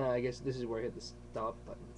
I guess this is where I hit the stop button.